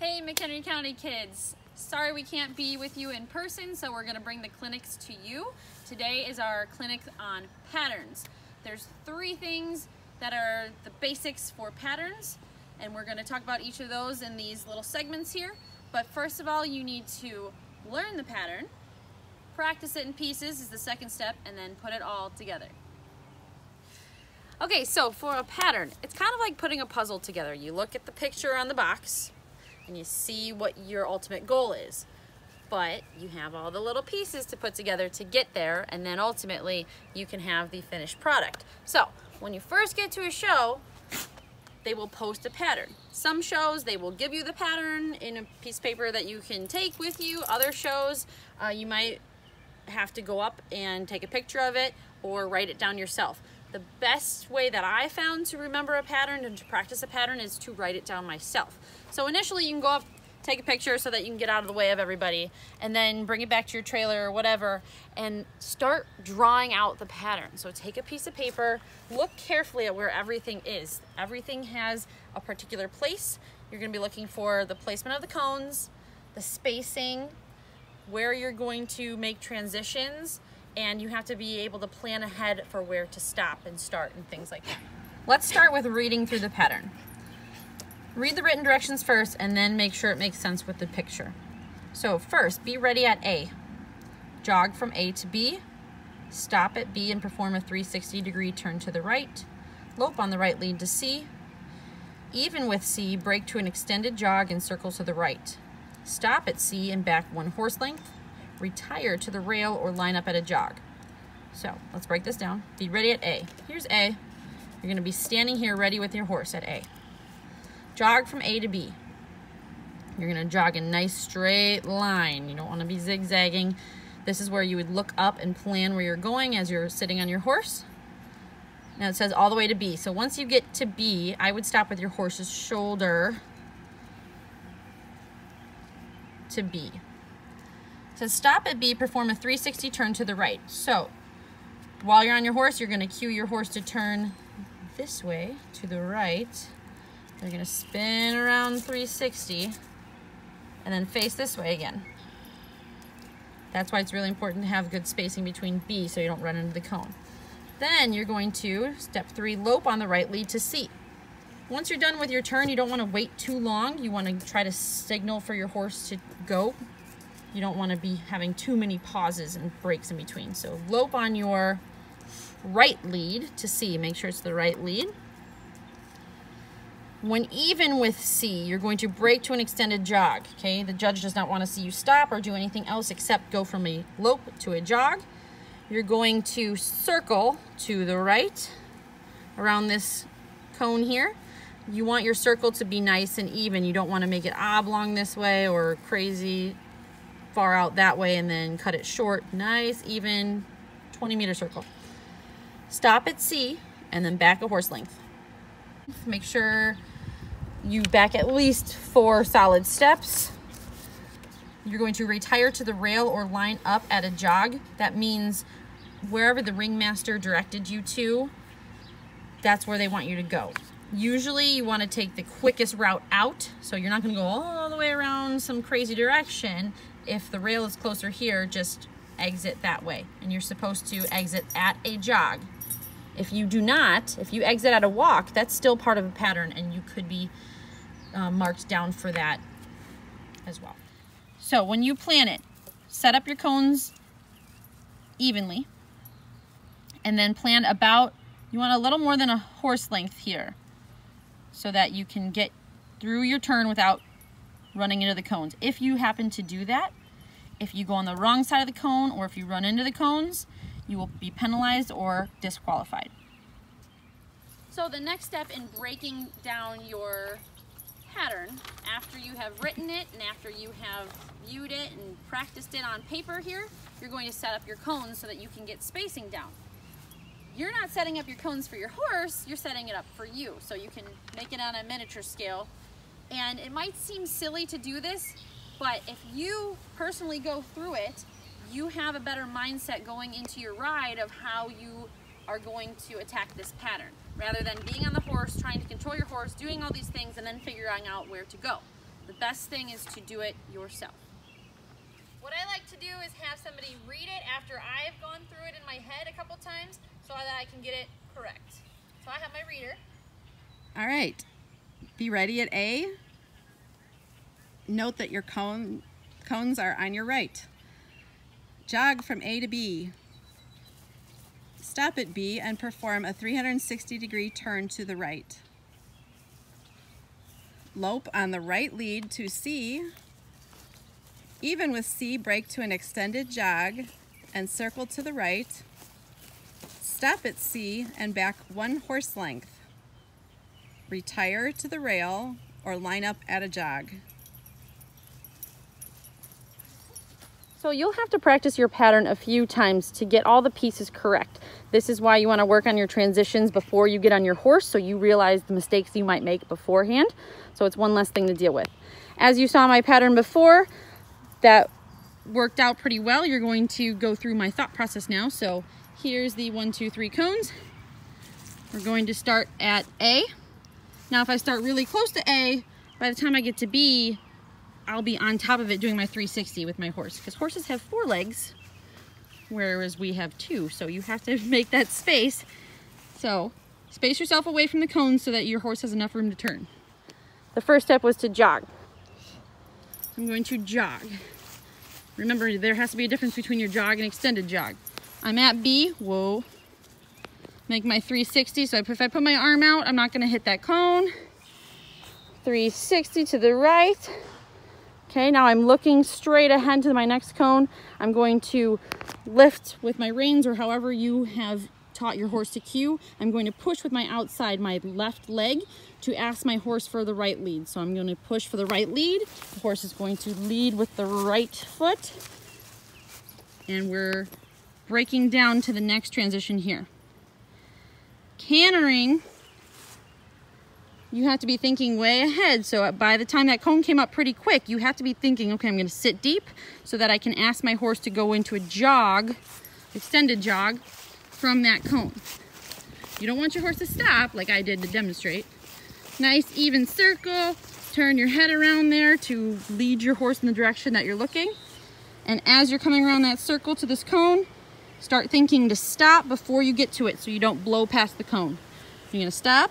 Hey McHenry County kids, sorry we can't be with you in person, so we're going to bring the clinics to you. Today is our clinic on patterns. There's three things that are the basics for patterns, and we're going to talk about each of those in these little segments here. But first of all, you need to learn the pattern, practice it in pieces is the second step, and then put it all together. Okay, so for a pattern, it's kind of like putting a puzzle together. You look at the picture on the box, and you see what your ultimate goal is. But you have all the little pieces to put together to get there, and then ultimately you can have the finished product. So when you first get to a show, they will post a pattern. Some shows they will give you the pattern in a piece of paper that you can take with you. Other shows you might have to go up and take a picture of it or write it down yourself. The best way that I found to remember a pattern and to practice a pattern is to write it down myself. So initially you can go up, take a picture so that you can get out of the way of everybody, and then bring it back to your trailer or whatever and start drawing out the pattern. So take a piece of paper, look carefully at where everything is. Everything has a particular place. You're going to be looking for the placement of the cones, the spacing, where you're going to make transitions, and you have to be able to plan ahead for where to stop and start and things like that. Let's start with reading through the pattern. Read the written directions first and then make sure it makes sense with the picture. So first, be ready at A. Jog from A to B. Stop at B and perform a 360-degree turn to the right. Lope on the right lead to C. Even with C, break to an extended jog and circle to the right. Stop at C and back one horse length. Retire to the rail or line up at a jog. So let's break this down. Be ready at A. Here's A. You're going to be standing here ready with your horse at A. Jog from A to B. You're going to jog a nice straight line. You don't want to be zigzagging. This is where you would look up and plan where you're going as you're sitting on your horse. Now it says all the way to B. So once you get to B, I would stop with your horse's shoulder to B. So stop at B, perform a 360 turn to the right. So while you're on your horse, you're going to cue your horse to turn this way to the right. You're going to spin around 360 and then face this way again. That's why it's really important to have good spacing between B so you don't run into the cone. Then you're going to, step 3, lope on the right lead to C. Once you're done with your turn, you don't want to wait too long. You want to try to signal for your horse to go. You don't want to be having too many pauses and breaks in between. So lope on your right lead to C. Make sure it's the right lead. When even with C, you're going to break to an extended jog. Okay, the judge does not want to see you stop or do anything else except go from a lope to a jog. You're going to circle to the right around this cone here. You want your circle to be nice and even. You don't want to make it oblong this way or crazy far out that way and then cut it short. Nice, even 20-meter circle. Stop at C and then back a horse length. Make sure you back at least 4 solid steps. You're going to retire to the rail or line up at a jog. That means wherever the ringmaster directed you to, that's where they want you to go. Usually you want to take the quickest route out, so you're not going to go all the way around some crazy direction. If the rail is closer here, just exit that way. And you're supposed to exit at a jog. If you do not, if you exit at a walk, that's still part of a pattern and you could be marked down for that as well. So when you plan it, set up your cones evenly and then plan about, you want a little more than a horse length here so that you can get through your turn without running into the cones. If you happen to do that, if you go on the wrong side of the cone or if you run into the cones, you will be penalized or disqualified. So the next step in breaking down your pattern, after you have written it and after you have viewed it and practiced it on paper here, you're going to set up your cones so that you can get spacing down. You're not setting up your cones for your horse, you're setting it up for you, so you can make it on a miniature scale. And it might seem silly to do this, but if you personally go through it, you have a better mindset going into your ride of how you are going to attack this pattern, rather than being on the horse, trying to control your horse, doing all these things, and then figuring out where to go. the best thing is to do it yourself. What I like to do is have somebody read it after I've gone through it in my head a couple times so that I can get it correct. So I have my reader. All right, be ready at A. Note that your cones are on your right. Jog from A to B. Stop at B and perform a 360-degree turn to the right. Lope on the right lead to C. Even with C, break to an extended jog and circle to the right. Stop at C and back one horse length. Retire to the rail or line up at a jog. So you'll have to practice your pattern a few times to get all the pieces correct. This is why you want to work on your transitions before you get on your horse, so you realize the mistakes you might make beforehand. So it's one less thing to deal with. As you saw my pattern before, that worked out pretty well. You're going to go through my thought process now. So here's the 1, 2, 3 cones. We're going to start at A. Now if I start really close to A, by the time I get to B, I'll be on top of it doing my 360 with my horse, because horses have 4 legs, whereas we have 2. So you have to make that space. So space yourself away from the cones so that your horse has enough room to turn. The first step was to jog. I'm going to jog. Remember, there has to be a difference between your jog and extended jog. I'm at B, whoa. Make my 360, so if I put my arm out, I'm not gonna hit that cone. 360 to the right. Okay, now I'm looking straight ahead to my next cone. I'm going to lift with my reins, or however you have taught your horse to cue. I'm going to push with my outside, my left leg, to ask my horse for the right lead. So I'm going to push for the right lead. The horse is going to lead with the right foot. And we're breaking down to the next transition here. Cantering, you have to be thinking way ahead. So by the time that cone came up pretty quick, you have to be thinking, okay, I'm going to sit deep so that I can ask my horse to go into a jog, extended jog, from that cone. You don't want your horse to stop like I did to demonstrate. Nice even circle, turn your head around there to lead your horse in the direction that you're looking. And as you're coming around that circle to this cone, start thinking to stop before you get to it so you don't blow past the cone. You're gonna stop,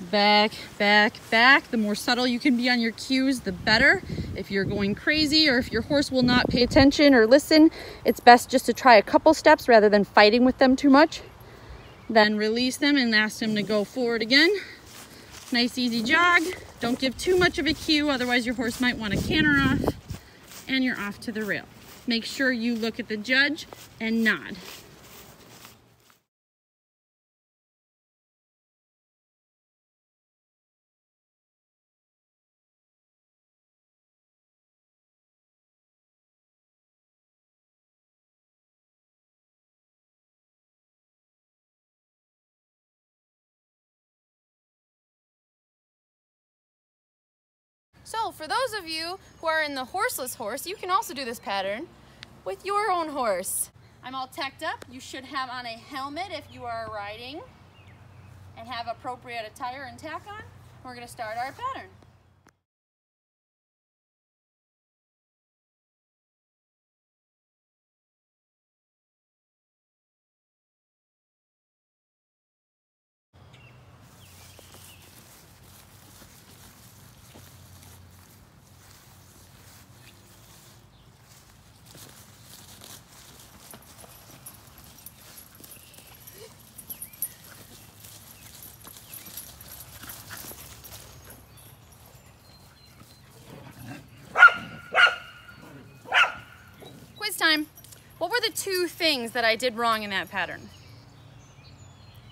back, back, back. The more subtle you can be on your cues, the better. If you're going crazy or if your horse will not pay attention or listen, it's best just to try a couple steps rather than fighting with them too much. Then release them and ask them to go forward again. Nice easy jog. Don't give too much of a cue, otherwise your horse might want to canter off, and you're off to the rail. Make sure you look at the judge and nod. So for those of you who are in the horseless horse, you can also do this pattern with your own horse. I'm all teched up. You should have on a helmet if you are riding, and have appropriate attire and tack on. We're going to start our pattern. Time. What were the 2 things that I did wrong in that pattern?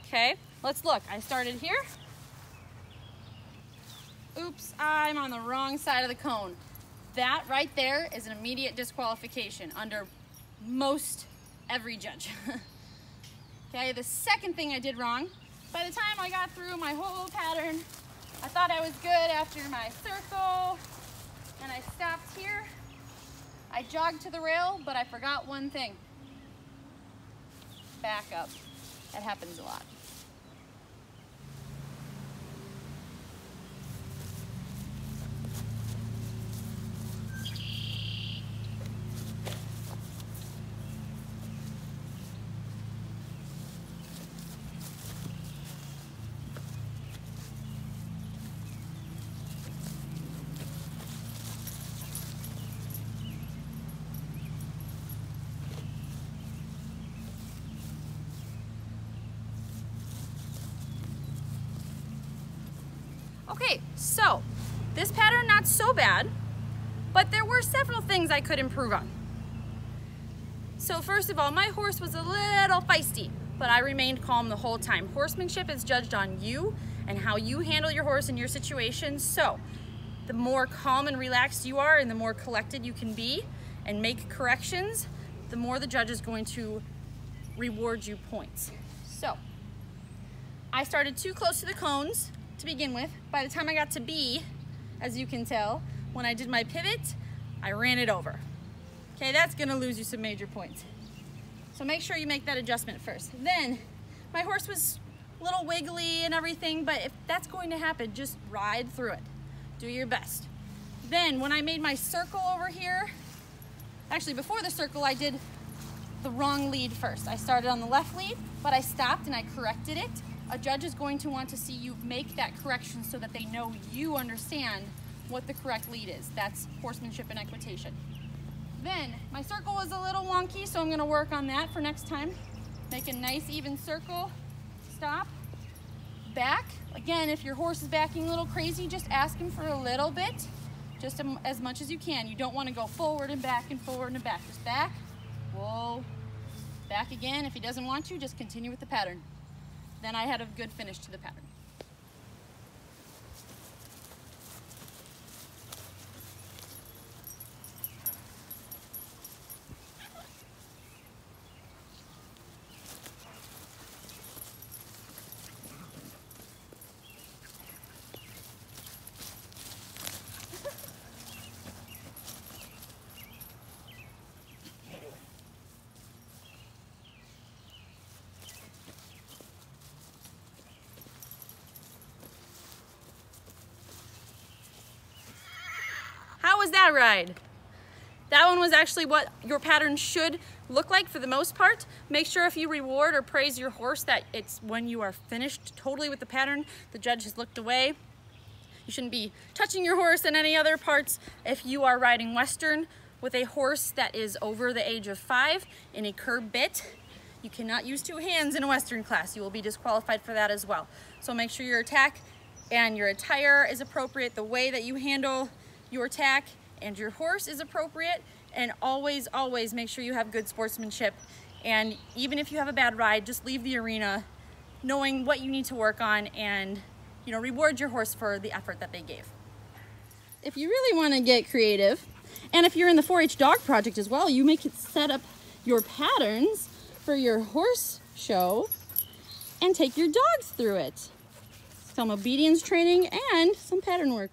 Okay, let's look. I started here. Oops, I'm on the wrong side of the cone. That right there is an immediate disqualification under most every judge. Okay, the second thing I did wrong, by the time I got through my whole pattern, I thought I was good after my circle, and I stopped here. I jogged to the rail, but I forgot one thing. Back up. That happens a lot. Okay, so this pattern, not so bad, but there were several things I could improve on. So first of all, my horse was a little feisty, but I remained calm the whole time. Horsemanship is judged on you and how you handle your horse in your situation. So the more calm and relaxed you are and the more collected you can be and make corrections, the more the judge is going to reward you points. So I started too close to the cones to begin with. By the time I got to B, as you can tell, when I did my pivot, I ran it over. Okay, that's gonna lose you some major points. So make sure you make that adjustment first. Then, my horse was a little wiggly and everything, but if that's going to happen, just ride through it. Do your best. Then, when I made my circle over here, actually before the circle, I did the wrong lead first. I started on the left lead, but I stopped and I corrected it. A judge is going to want to see you make that correction so that they know you understand what the correct lead is. That's horsemanship and equitation. Then, my circle was a little wonky, so I'm gonna work on that for next time. Make a nice even circle, stop, back. Again, if your horse is backing a little crazy, just ask him for a little bit, just as much as you can. You don't wanna go forward and back and forward and back. Just back, whoa, back again. If he doesn't want you, just continue with the pattern. Then I had a good finish to the pattern. Was that ride? That one was actually what your pattern should look like for the most part. Make sure if you reward or praise your horse that it's when you are finished totally with the pattern, the judge has looked away. You shouldn't be touching your horse in any other parts. If you are riding Western with a horse that is over the age of 5 in a curb bit, you cannot use two hands in a Western class. You will be disqualified for that as well. So make sure your attack and your attire is appropriate, the way that you handle your tack and your horse is appropriate, and always, always make sure you have good sportsmanship. And even if you have a bad ride, just leave the arena knowing what you need to work on and, you know, reward your horse for the effort that they gave. If you really want to get creative, and if you're in the 4-H dog project as well, you may set up your patterns for your horse show and take your dogs through it. Some obedience training and some pattern work.